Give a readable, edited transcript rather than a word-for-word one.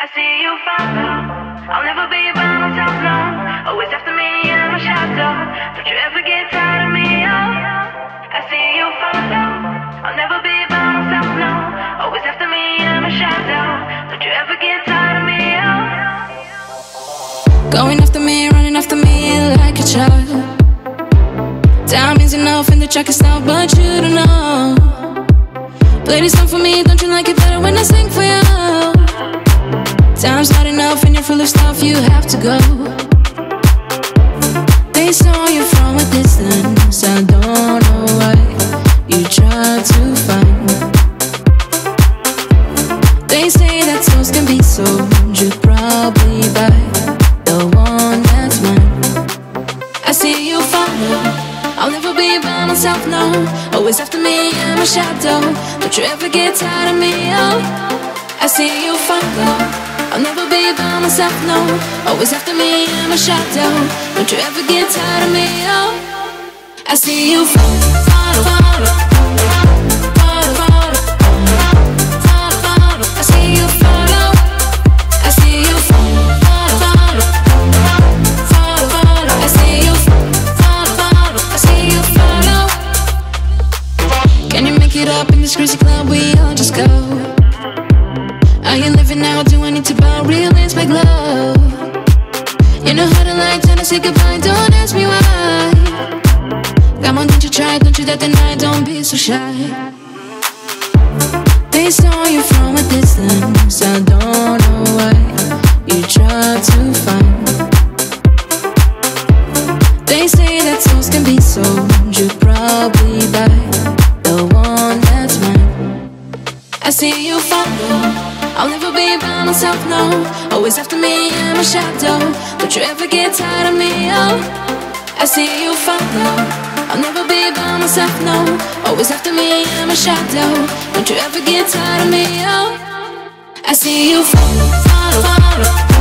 I see you follow. I'll never be by myself long. Always after me, I'm a shadow. Don't you ever get tired of me, oh. I see you follow. I'll never be by myself long. Always after me, I'm a shadow. Don't you ever get tired of me, oh. Going after me, running after me like a child. Time is enough and the track is out, but you don't know. Play this song for me, don't you like it better when I sing for you? Time's not enough and you're full of stuff, you have to go. They saw you from a distance, I don't know why you tried to find. They say that souls can be sold, you probably buy the one that's mine. I see you follow, I'll never be by myself, no. Always after me, I'm a shadow. Don't you ever get tired of me, oh. I see you follow, I'll never be by myself, no. Always after me, I'm a shadow. Don't you ever get tired of me, oh. I see you follow, follow. Say goodbye, don't ask me why. Come on, don't you try, don't you dare deny, don't be so shy. They saw you from a distance, I don't know why you tried to find. They say that souls can be sold, you probably buy the one that's mine. I see you follow, I'll never be by myself, no. Always after me, I'm a shadow. Don't you ever get tired of me, oh. I see you follow, I'll never be by myself, no. Always after me, I'm a shadow. Don't you ever get tired of me, oh. I see you follow, follow, follow.